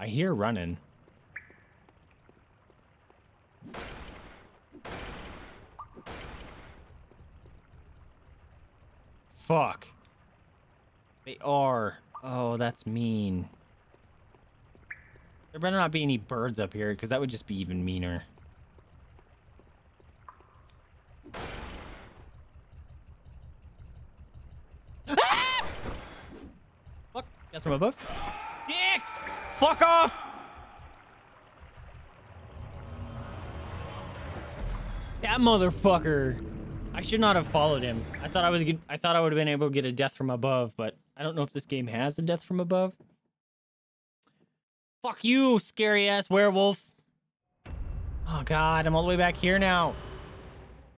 I hear running. Fuck. They are. Oh, that's mean. There better not be any birds up here, because that would just be even meaner. Ah! Fuck. That's from above. Dicks! Fuck off! That motherfucker. I should not have followed him. I thought I would have been able to get a death from above, but I don't know if this game has a death from above. Fuck you, scary ass werewolf. Oh god, I'm all the way back here now.